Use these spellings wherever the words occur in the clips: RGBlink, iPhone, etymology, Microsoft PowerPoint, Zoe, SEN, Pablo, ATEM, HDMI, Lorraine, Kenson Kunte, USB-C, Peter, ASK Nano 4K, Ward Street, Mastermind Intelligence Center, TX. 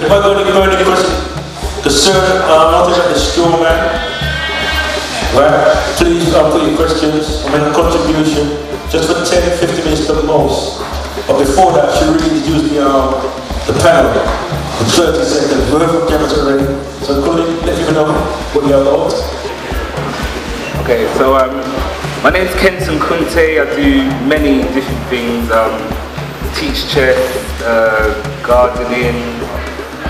Zeg maar door de current concern notice of the strong man. Right? Please answer your questions and make a contribution just for 10-15 minutes the most. But before that, she really used the panel, the 30 seconds, verbal cameras already. So colleague, let you know what you are about. Okay, so my name is Kenson Kunte. I do many different things. Teach chess, gardening.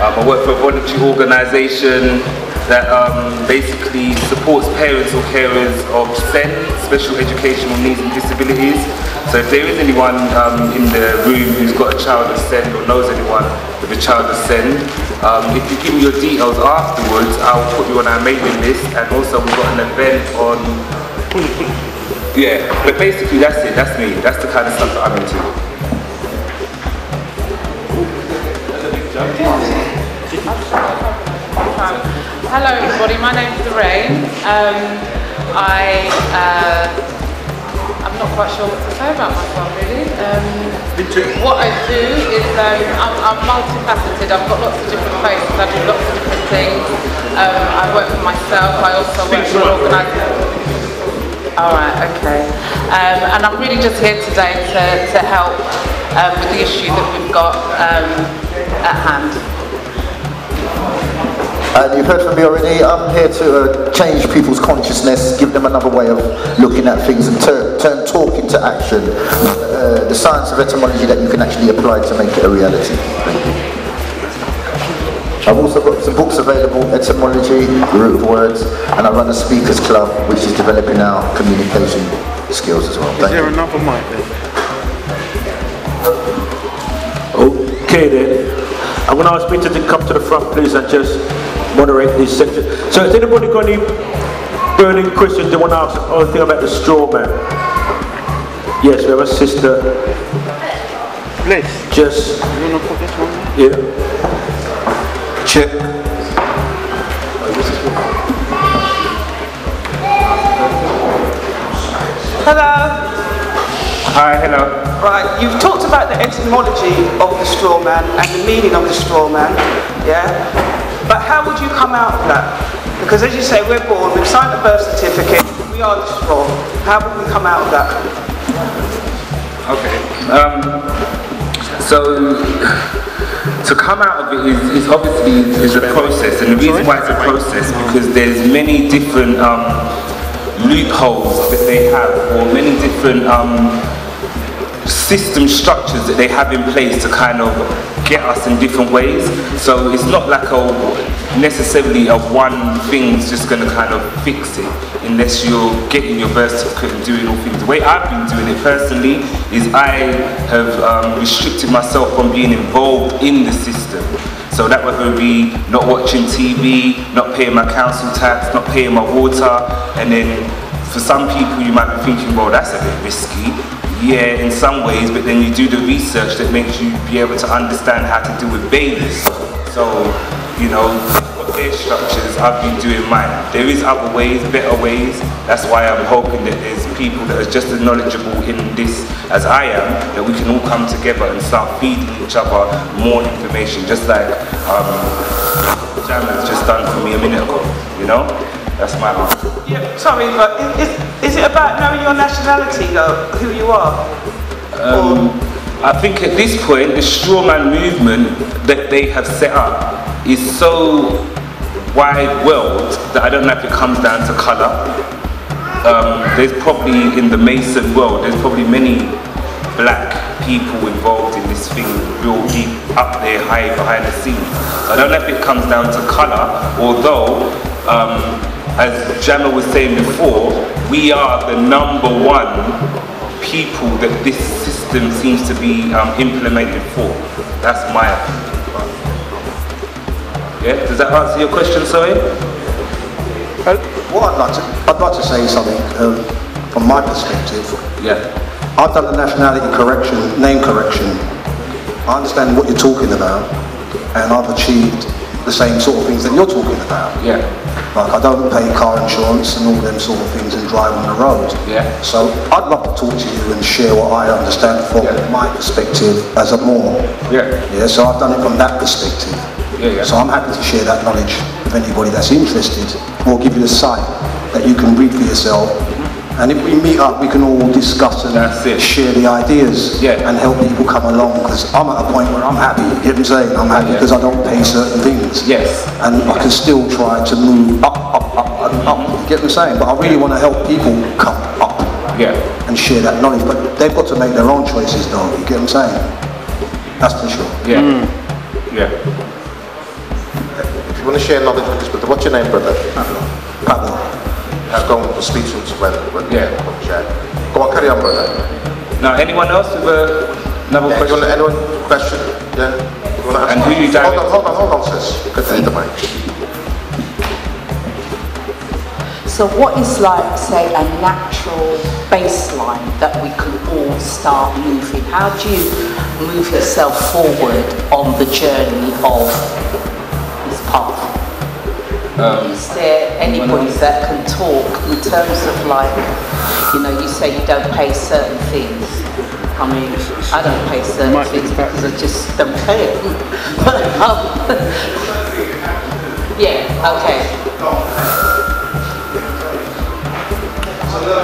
I work for a voluntary organisation that basically supports parents or carers of SEN, special educational needs and disabilities. So if there is anyone in the room who's got a child with SEN or knows anyone with a child with SEN, if you give me your details afterwards, I'll put you on our mailing list. And also we've got an event on... yeah, but basically that's it, that's me. That's the kind of stuff that I'm into. Hello everybody, my name's Lorraine. I'm not quite sure what to say about myself really. What I do is I'm multifaceted. I've got lots of different faces, I do lots of different things. I work for myself, I also work for an organisation. Alright, okay. And I'm really just here today to help with the issue that we've got at hand. And you've heard from me already, I'm here to change people's consciousness, give them another way of looking at things and turn talk into action. The science of etymology that you can actually apply to make it a reality. I've also got some books available, Etymology, The Root of Words, and I run a speakers club which is developing our communication skills as well. Is there another mic there? Okay then. I'm going to ask Peter to come to the front, please, and just moderate this section. So, has anybody got any burning questions they want to ask? Oh, the thing about the straw man. Yes, we have a sister. Please. Just. You want to put this one? Yeah. Check. Hello. Hi, hello. Right, you've talked about the etymology of the straw man and the meaning of the straw man, yeah? But how would you come out of that? Because as you say, we're born, we've signed a birth certificate, we are the straw. How would we come out of that? Okay, so to come out of it is obviously is a process, and the reason why it's a process because there's many different loopholes that they have, or many different system structures that they have in place to kind of get us in different ways. So it's not like necessarily a one thing's just going to kind of fix it unless you're getting your birth certificate and doing all things. The way I've been doing it personally is I have restricted myself from being involved in the system. So that whether it be not watching TV, not paying my council tax, not paying my water, and then for some people you might be thinking, well, that's a bit risky. Yeah, in some ways, but then you do the research that makes you be able to understand how to deal with babies. So, you know, what their structures, I've been doing mine. There is other ways, better ways. That's why I'm hoping that there's people that are just as knowledgeable in this as I am, that we can all come together and start feeding each other more information, just like Jam has just done for me a minute ago, you know? That's my answer. Yeah, sorry, but is it about knowing your nationality though, who you are? I think at this point, the straw man movement that they have set up is so wide world that I don't know if it comes down to colour. There's probably, in the Mason world, there's probably many black people involved in this thing real deep up there, high behind the scenes. So I don't know if it comes down to colour, although as Jamma was saying before, we are the number one people that this system seems to be implemented for. That's my opinion. Yeah, does that answer your question, Zoe? Well, I'd like to say something from my perspective. Yeah. I've done the nationality correction, name correction. I understand what you're talking about, and I've achieved the same sort of things that you're talking about. Yeah. Like I don't pay car insurance and all them sort of things and drive on the road. Yeah. So I'd love to talk to you and share what I understand from my perspective as a Moor. Yeah. Yeah, so I've done it from that perspective. So I'm happy to share that knowledge with anybody that's interested, or give you the site that you can read for yourself. And if we meet up, we can all discuss and share the ideas and help people come along. Because I'm at a point where I'm happy. You know what I'm saying? I'm happy because I don't pay certain things. And I can still try to move up. You get what I'm saying? But I really want to help people come up and share that knowledge. But they've got to make their own choices, though. You get what I'm saying? That's for sure. If you want to share knowledge with this brother, what's your name, brother? Pablo. I've gone for speech when Go on, carry on, brother. Now, anyone else with another question? Anyone question? You want to ask and who you hold on, sis. You can take the mic. So what is like, say, a natural baseline that we can all start moving? How do you move yourself forward on the journey of this path? Is there anybody that can talk in terms of, like, you know, you say you don't pay certain things. I mean, I don't pay certain things because I just don't pay it. But, Another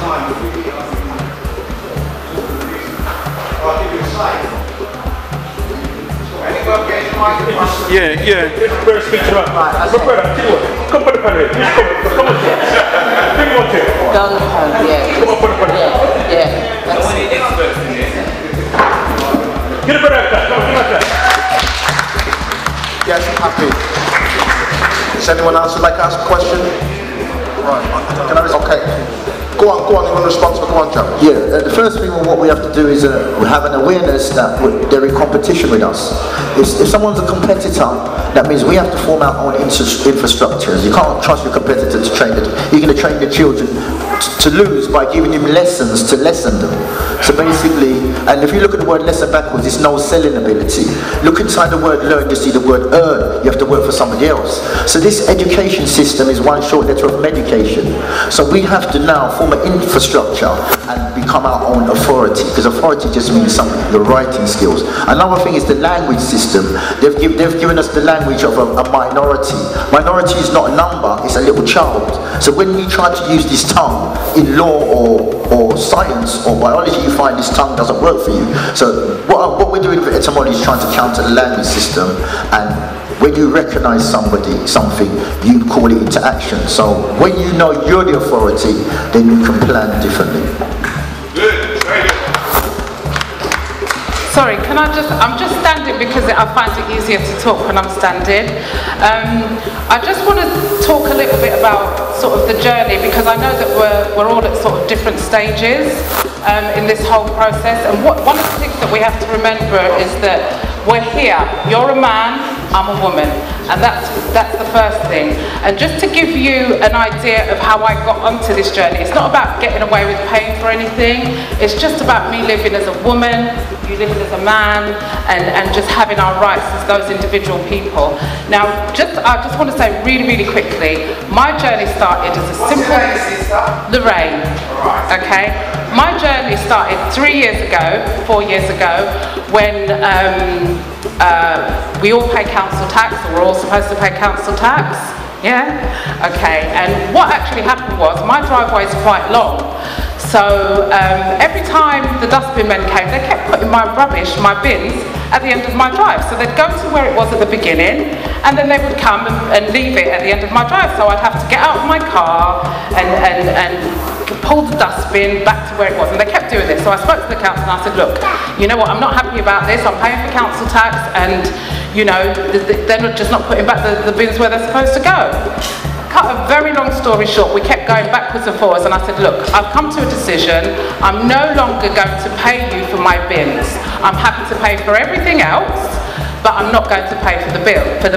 time, if we get up and I'll give you a slide. First picture up. Come put the pan here. Come on. Bring one chair. Come on, put the pan here. That's the expert in this. Get a better clap. Come on, give that. Yes, I'm happy. Does anyone else would like to ask a question? Right. Can I respond? Okay. Go on, you want a response for Kwanja? The first thing, what we have to do is have an awareness that they're in competition with us. If someone's a competitor, that means we have to form our own infrastructures. You can't trust your competitor to train it. You're going to train your children to lose by giving them lessons to lessen them. So basically, and if you look at the word lesson backwards, it's no selling ability. Look inside the word learn, you see the word earn. You have to work for somebody else. So this education system is one short letter of medication. So we have to now form infrastructure and become our own authority, because authority just means something, your writing skills. Another thing is the language system. They've given us the language of a minority. Minority is not a number, it's a little child. So when we try to use this tongue in law or science or biology, you find this tongue doesn't work for you. So what we're doing with etymology is trying to counter the language system, and when you recognize something, you call it into action. So when you know you're the authority, then you can plan differently. Sorry, can I just, I'm just standing because I find it easier to talk when I'm standing. I just want to talk a little bit about sort of the journey, because I know that we're all at sort of different stages in this whole process. And one of the things that we have to remember is that we're here, you're a man, I'm a woman, and that's the first thing. And just to give you an idea of how I got onto this journey, it's not about getting away with paying for anything, it's just about me living as a woman, you living as a man, and just having our rights as those individual people. Now, I just want to say really, really quickly, my journey started as a simple... Lorraine. Okay? My journey started 4 years ago, when... we all pay council tax, or we're all supposed to pay council tax, and what actually happened was, my driveway is quite long, so every time the dustbin men came, they kept putting my rubbish, my bins, at the end of my drive. So they'd go to where it was at the beginning, and then they would come and leave it at the end of my drive, so I'd have to get out of my car and pull the dustbin back to where it was, and they kept doing this. So I spoke to the council and I said, look, you know what, I'm not happy about this, I'm paying for council tax, and you know, they're just not putting back the bins where they're supposed to go. Cut a very long story short, we kept going backwards and forwards, and I said, look, I've come to a decision, I'm no longer going to pay you for my bins. I'm happy to pay for everything else, but I'm not going to pay for the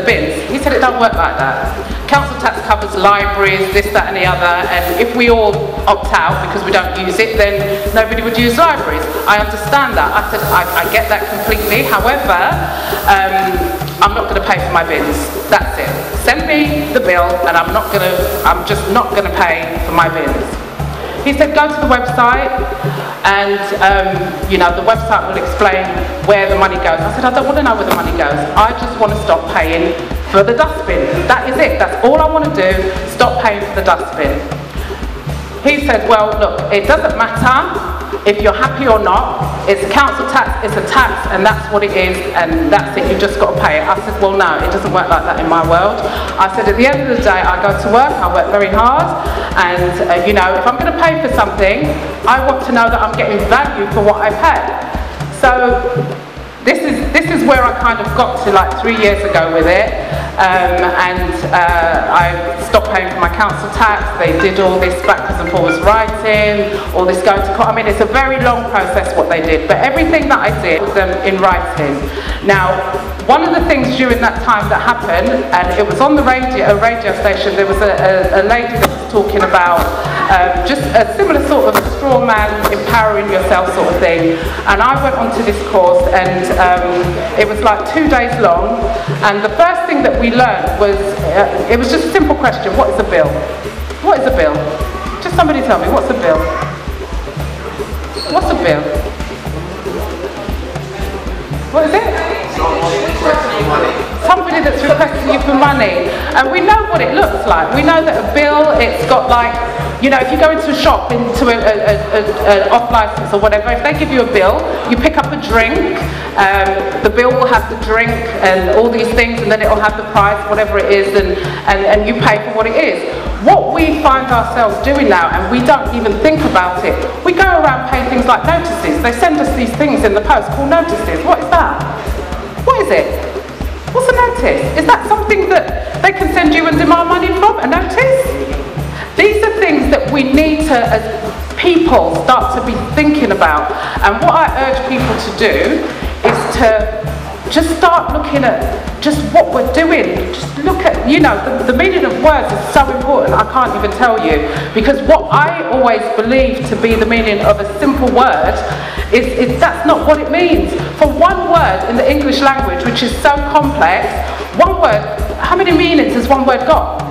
bins. He said, it don't work like that. Council tax covers libraries, this, that and the other, and if we all opt out because we don't use it, then nobody would use libraries. I understand that. I said, I get that completely. However, I'm not going to pay for my bins. That's it. Send me the bill, and I'm just not going to pay for my bins. He said, go to the website. and you know, the website will explain where the money goes. I said, I don't want to know where the money goes. I just want to stop paying for the dustbin. That is it. That's all I want to do, stop paying for the dustbin. He said, well, look, it doesn't matter if you're happy or not. It's a council tax, it's a tax, and that's what it is, and that's it, you've just got to pay it. I said, well, no, it doesn't work like that in my world. I said, at the end of the day, I go to work, I work very hard, and you know, if I'm going to pay for something, I want to know that I'm getting value for what I pay. So this is where I kind of got to, like, 3 years ago with it. I stopped paying for my council tax. They did all this backwards and forwards writing, all this going to court. I mean, it's a very long process what they did, but everything that I did was in writing. Now, one of the things during that time that happened, and it was on the radio, a radio station, there was a lady that was talking about just a similar sort of straw man, empowering yourself sort of thing. And I went onto this course, and it was like 2 days long, and the first thing that we learned was, it was just a simple question: what is a bill? What is a bill? Just somebody tell me, what's a bill? What's a bill? What is it? Somebody that's requesting you for money. And we know what it looks like. We know that a bill, it's got, like, you know, if you go into a shop, into an off-license or whatever, if they give you a bill, you pick up a drink, the bill will have the drink and all these things, and then it will have the price, whatever it is, and you pay for what it is. What we find ourselves doing now, and we don't even think about it, we go around paying things like notices. They send us these things in the post called notices. What is that? What is it? What's a notice? Is that something that they can send you and demand money from? A notice? These are things that we need to, as people, start to be thinking about. And what I urge people to do is to just start looking at just what we're doing. Just look at, you know, the meaning of words is so important, I can't even tell you. Because what I always believe to be the meaning of a simple word is that's not what it means. For one word in the English language, which is so complex, one word, how many meanings has one word got?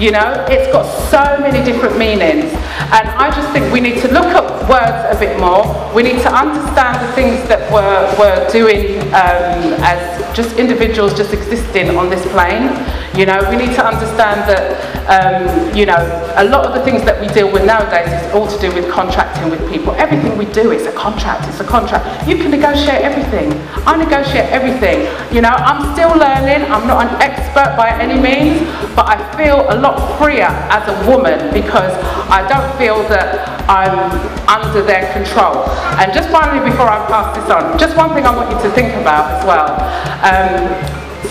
You know, it's got so many different meanings. And I just think we need to look at words a bit more. We need to understand the things that we're doing as just individuals just existing on this plane. You know, we need to understand that, you know, a lot of the things that we deal with nowadays is all to do with contracting with people. Everything we do is a contract, it's a contract. You can negotiate everything. I negotiate everything. You know, I'm still learning, I'm not an expert by any means, but I feel a lot freer as a woman because I don't feel that I'm under their control. And just finally, before I pass this on, just one thing I want you to think about as well.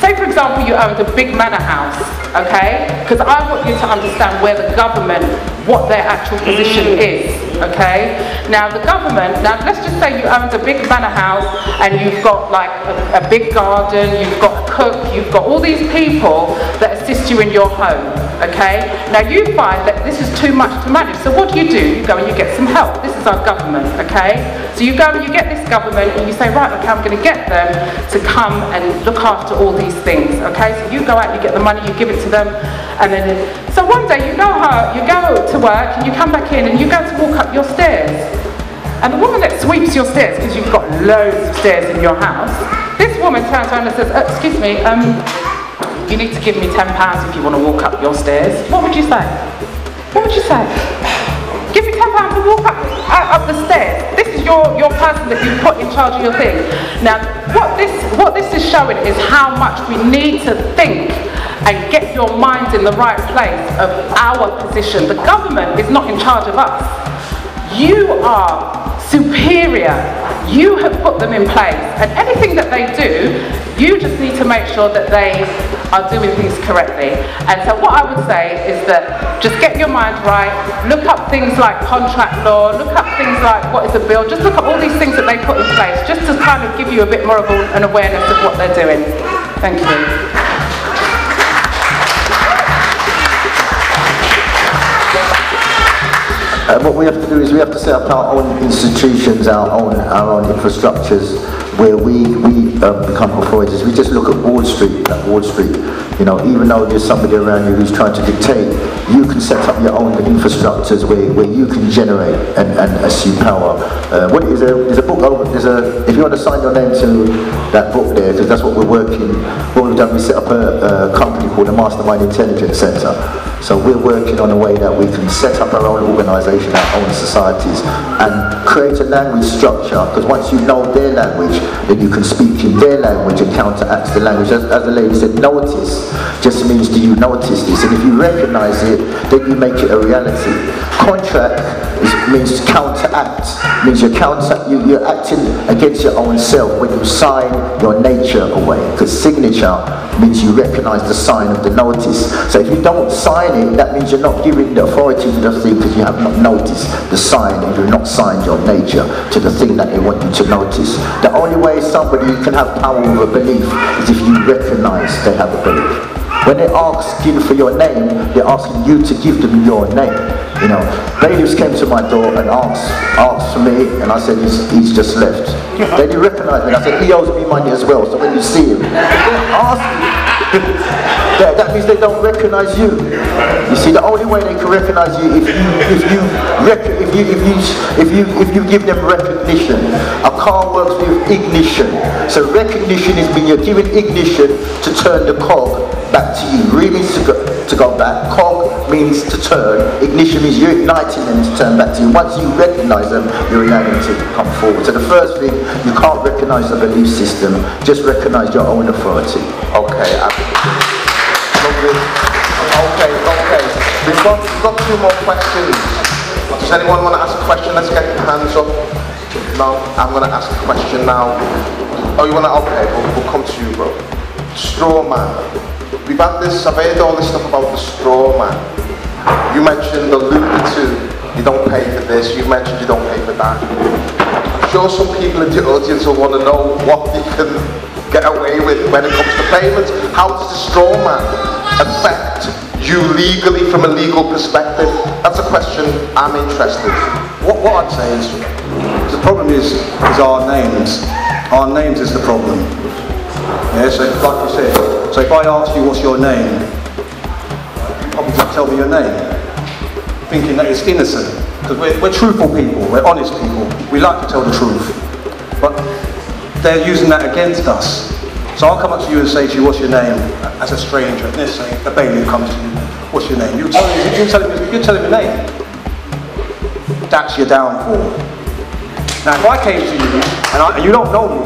Say for example you owned a big manor house, okay? Because I want you to understand where the government, what their actual position is, okay? Now the government, now let's just say you owned a big manor house and you've got like a big garden, you've got a cook, you've got all these people that assist you in your home. Okay, now you find that this is too much to manage, so what do? You go and you get some help. This is our government, okay? So you go and you get this government and you say, right, okay, I'm going to get them to come and look after all these things, okay? So you go out, you get the money, you give it to them, and then, so one day you go home, you go to work and you come back in and you go to walk up your stairs. And the woman that sweeps your stairs, because you've got loads of stairs in your house, this woman turns around and says, excuse me, you need to give me £10 if you want to walk up your stairs. What would you say? What would you say? Give me £10 to walk up the stairs. This is your person that you put in charge of your thing. Now, what this is showing is how much we need to think and get your mind in the right place of our position. The government is not in charge of us. You are superior. You have put them in place. And anything that they do, you just need to make sure that they are doing things correctly. And so what I would say is that just get your mind right, look up things like contract law, look up things like what is a bill, just look up all these things that they put in place, just to kind of give you a bit more of an awareness of what they're doing. Thank you. What we have to do is we have to set up our own institutions, our own infrastructures, where we become performers. We just look at Ward Street. You know, even though there's somebody around you who's trying to dictate, you can set up your own infrastructures where you can generate and assume power. What is there? There's a book over. If you want to sign your name to that book there, because that's what we're working. What we've done, we set up a company called the Mastermind Intelligence Center. So we're working on a way that we can set up our own organisation, our own societies, and create a language structure. Because once you know their language, then you can speak in their language and counteract the language. As the lady said, notice just means do you notice this? And if you recognise it, then you make it a reality. Contract means to counteract, means you're acting against your own self when you sign your nature away, because signature means you recognise the sign of the notice. So if you don't sign it, that means you're not giving the authority to the thing, because you have not noticed the sign and you've not signed your nature to the thing that they want you to notice. The only way somebody can have power over belief is if you recognise they have a belief. When they ask you for your name, they're asking you to give them your name. You know, bailiffs came to my door and asked for me, and I said, he's just left. They didn't recognize me, and I said, he owes me money as well, so when you see him, ask him. That means they don't recognize you. You see, the only way they can recognize you is if you give them recognition. A car works with ignition. So recognition is when you're giving ignition to turn the cog back to you. Really to go back. Cog means to turn. Ignition means you're igniting them to turn back to you. Once you recognise them, you're allowing them to come forward. So the first thing, you can't recognise the belief system. Just recognise your own authority. Okay. Okay. We've got two more questions. Does anyone want to ask a question? Let's get your hands up. No, I'm going to ask a question now. Oh, you want to? Okay, we'll come to you, bro. Straw man. We've had this, I've heard all this stuff about the straw man. You mentioned, alluded to, you don't pay for this, you mentioned you don't pay for that. I'm sure some people in the audience will want to know what you can get away with when it comes to payments. How does the straw man affect you legally from a legal perspective? That's a question I'm interested in. What I'd say is, the problem is our names. Our names is the problem. Yeah, so like you said, so if I ask you what's your name, you probably can't tell me your name, thinking that it's innocent. Because we're truthful people, we're honest people, we like to tell the truth. But they're using that against us. So I'll come up to you and say to you, what's your name? As a stranger, and let's say a bailiff comes to you, what's your name? You tell him your name. That's your downfall. Now if I came to you, and you don't know me,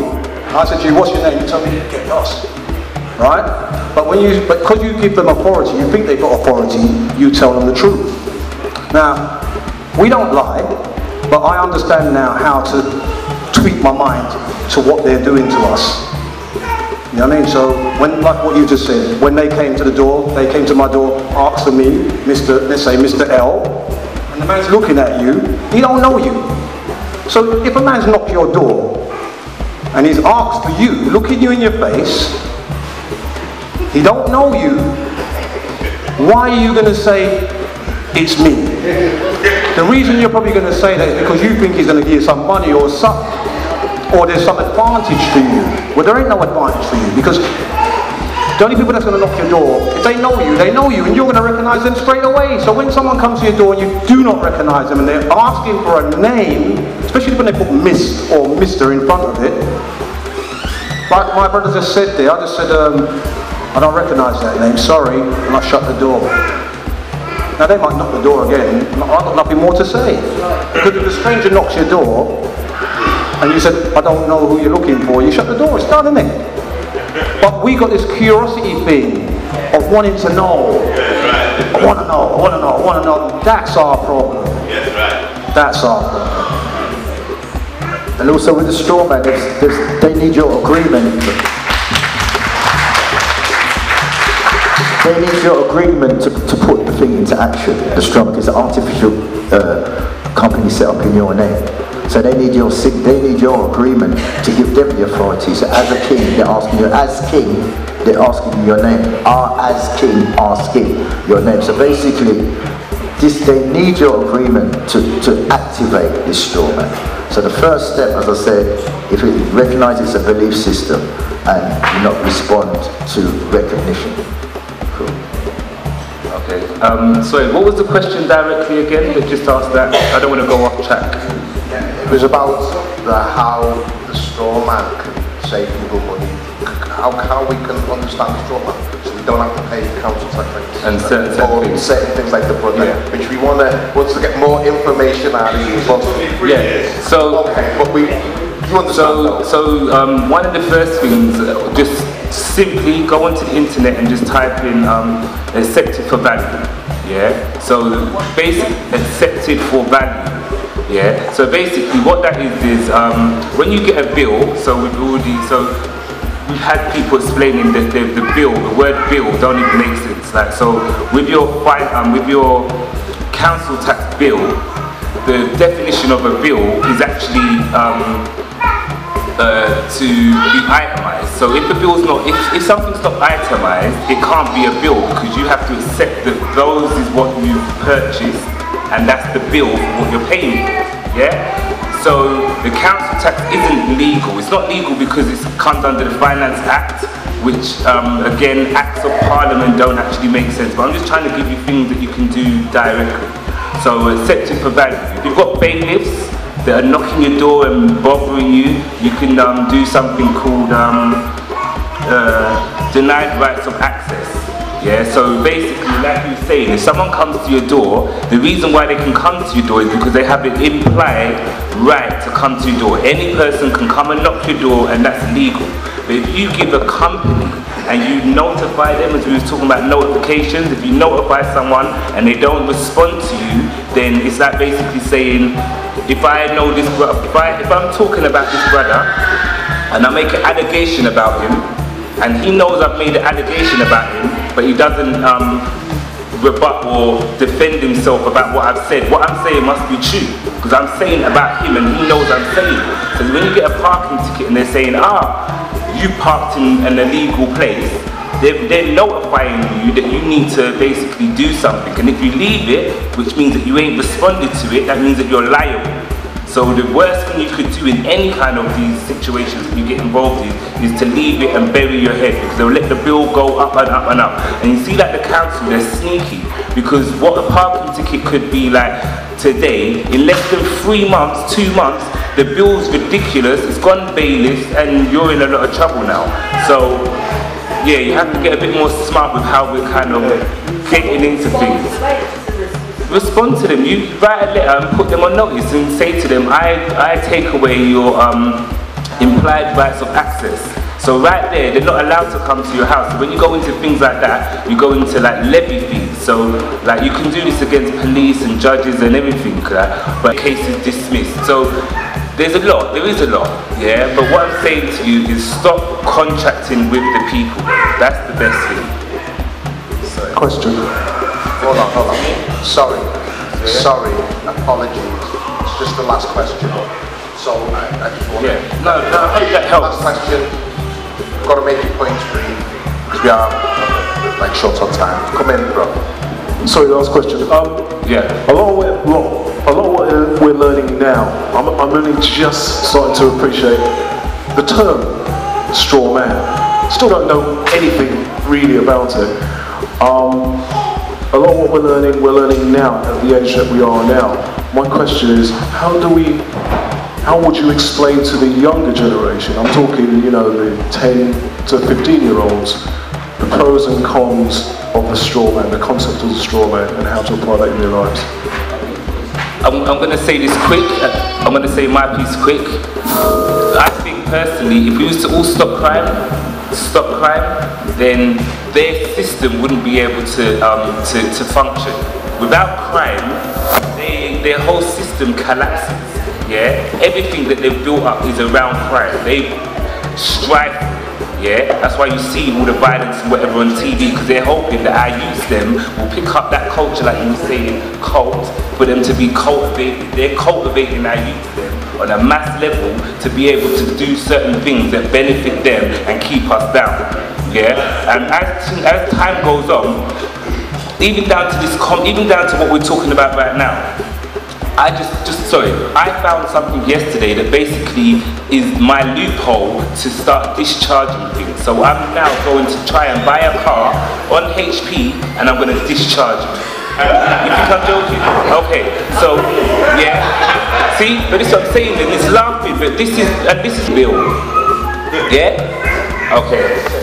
and I said to you, what's your name? You tell me, get lost. Right? But because you give them authority, you think they've got authority, you tell them the truth. Now, we don't lie, but I understand now how to tweak my mind to what they're doing to us. You know what I mean? So, like what you just said, when they came to the door, they came to my door, asked for me, let's say Mr. L, and the man's looking at you, he don't know you. So, if a man's knocked your door, and he's asked for you, looking you in your face, he don't know you, why are you going to say, it's me? The reason you're probably going to say that is because you think he's going to give you some money or something, or there's some advantage to you. Well, there ain't no advantage for you, because the only people that's going to knock your door, if they know you, and you're going to recognise them straight away. So when someone comes to your door and you do not recognise them, and they're asking for a name, especially when they put Miss or Mr. in front of it, like my brother just said there, I just said, I don't recognise that name, sorry, and I shut the door. Now they might knock the door again, I've got nothing more to say. Because if a stranger knocks your door, and you said, I don't know who you're looking for, you shut the door, it's done, isn't it? But we got this curiosity thing of wanting to know. I want to know, I want to know, I want to know. That's our problem. That's our problem. And also with the straw man, they need your agreement. They need your agreement to put the thing into action. The straw man is an artificial company set up in your name. So they need your agreement to give them the authority. So as a king, they're asking you, your name. Asking your name. So basically, they need your agreement to activate this straw man. So the first step, as I said, if you recognize it's a belief system and do not respond to recognition. Cool. Okay. Sorry, what was the question directly again? They just asked that. I don't want to go off track. Yeah, it was about how the straw man can save people money. How we can understand the straw man. We don't have to pay council tax and certain things like the product, yeah. Which we want to get more information out of you. Yeah. So okay, but we you understand. So one of the first things, just simply go onto the internet and just type in accepted for value. Yeah. So basic accepted for value. Yeah. So basically what that is when you get a bill. So we've already we've had people explaining that the bill, the word bill, don't even make sense. Like, so with your council tax bill, the definition of a bill is actually to be itemized. So if the bill's not, if something's not itemized, it can't be a bill, because you have to accept that those is what you've purchased and that's the bill for what you're paying for. Yeah? So the council tax isn't legal. It's not legal because it comes under the Finance Act, which again, acts of parliament don't actually make sense. But I'm just trying to give you things that you can do directly. So accepted for value. If you've got bailiffs that are knocking your door and bothering you, you can do something called denied rights of access. Yeah, so basically, like you were saying, if someone comes to your door, the reason why they can come to your door is because they have an implied right to come to your door. Any person can come and knock your door, and that's legal. But if you give a company and you notify them, as we were talking about notifications, if you notify someone and they don't respond to you, then it's like basically saying, if I know this brother, if I'm talking about this brother and I make an allegation about him, and he knows I've made an allegation about him, but he doesn't rebut or defend himself about what I've said. What I'm saying must be true, because I'm saying about him and he knows I'm saying it. So when you get a parking ticket and they're saying, you parked in an illegal place, they're notifying you that you need to basically do something. And if you leave it, which means that you ain't responded to it, that means that you're liable. So the worst thing you could do in any kind of these situations that you get involved in is to leave it and bury your head, because they'll let the bill go up and up and up. And you see that the council, they're sneaky, because what a parking ticket could be like today, in less than 3 months, 2 months, the bill's ridiculous, it's gone bailiffs, and you're in a lot of trouble now. So yeah, you have to get a bit more smart with how we're kind of getting into things. Respond to them. You write a letter and put them on notice and say to them, I take away your implied rights of access. So right there, they're not allowed to come to your house. So when you go into things like that, you go into like levy fees. So like you can do this against police and judges and everything, but the case is dismissed. So there's a lot, there is a lot, yeah? But what I'm saying to you is stop contracting with the people. That's the best thing. So, question. Hold on. Sorry, apologies. It's just the last question. So I just want to... Yeah. No, I hope that helps. Last question. I've got to make your points brief, because we are like short on time. Come in, bro. Sorry, last question. Yeah. A lot of what we're learning now, I'm only just starting to appreciate the term straw man. Still don't know anything really about it. A lot of what we're learning now at the age that we are now. My question is, how would you explain to the younger generation, I'm talking, the 10 to 15-year-olds, the pros and cons of the straw man, the concept of the straw man, and how to apply that in their lives? I'm going to say this quick. I'm going to say my piece quick. I think personally, if we used to all stop crime, then their system wouldn't be able to function. Without crime, their whole system collapses. Yeah, everything that they've built up is around crime. They strive. Yeah, that's why you see all the violence and whatever on TV, because they're hoping that I use them will pick up that culture, like you were saying, cult, for them to be cultivated. They're cultivating our youth them on a mass level to be able to do certain things that benefit them and keep us down. Yeah, and as time goes on, even down to what we're talking about right now, I found something yesterday that basically is my loophole to start discharging things. So I'm now going to try and buy a car on HP and I'm going to discharge it. You think I'm joking? Okay, so yeah. See, but it's what I'm saying, and it's laughing, but this is real. Yeah? Okay.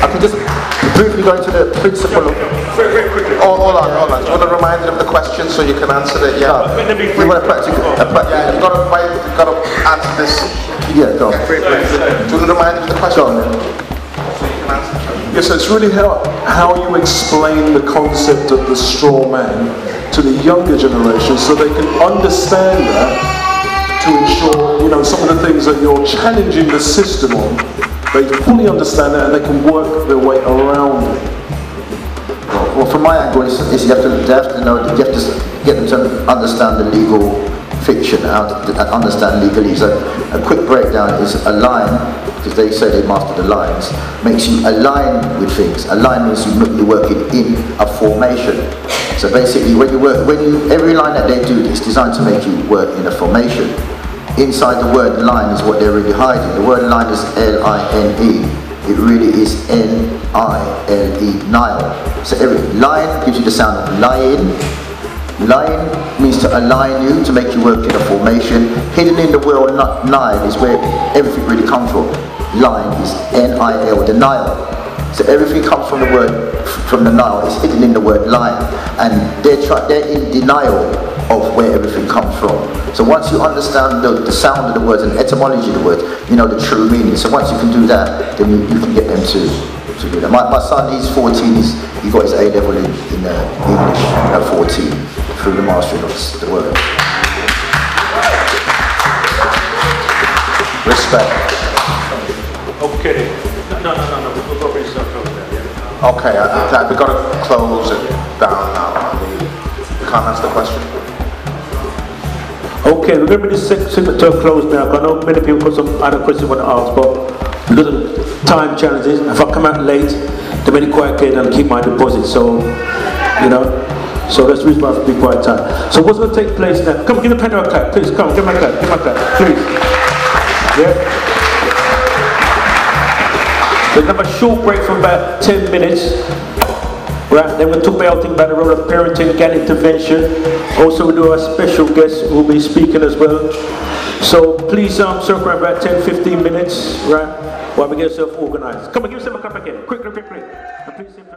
I can just briefly go into the principle of... Hold on. Do you want to remind them of the question so you can answer it? Yeah. You want to practical? Yeah. You got to answer this. Yeah. Go. Yeah, do you want to remind them of the question? So you can answer it. Yes. It's really how you explain the concept of the straw man to the younger generation, so they can understand that, to ensure some of the things that you're challenging the system on, they fully understand that and they can work their way around it. Well, from my angle, it's you have to get them to understand the legal fiction, understand legalese. So a quick breakdown is a line, because they say they master the lines, makes you align with things. Align means you're working in a formation. So basically, every line that they do is designed to make you work in a formation. Inside the word line is what they're really hiding. The word line is L-I-N-E. It really is N-I-L-E, Nile. So every line gives you the sound of lying. Lying means to align you, to make you work in a formation. Hidden in the word Nile is where everything really comes from. Line is N-I-L, the Nile. So everything comes from the word, from the Nile. It's hidden in the word line. And they're in denial of where everything comes from. So once you understand the sound of the words and the etymology of the words, you know the true meaning. So once you can do that, then you can get them to do that. My son, he's 14, he got his A level in English at 14 through the mastering of the word. Respect. Okay. No. We'll go very soon over there. Yeah. Okay, we've got to close it down now. We can't answer the question. Okay, we're going to bring this segment to a close now. I know many people got some other questions want to ask, but little time challenges. If I come out late, they make it quite clear and keep my deposit. So, so that's the reason why I have to be quite tight. So what's going to take place now? Come, give the pen a clap, please. Come, give my clap, please. Yeah. We're going to have a short break for about 10 minutes. Right, then we'll talk about the role of parenting and intervention. Also, we do our special guest who will be speaking as well. So please circle around about 10-15 minutes, right, while we get yourself organised. Come on, give us a cup again. Quick. And please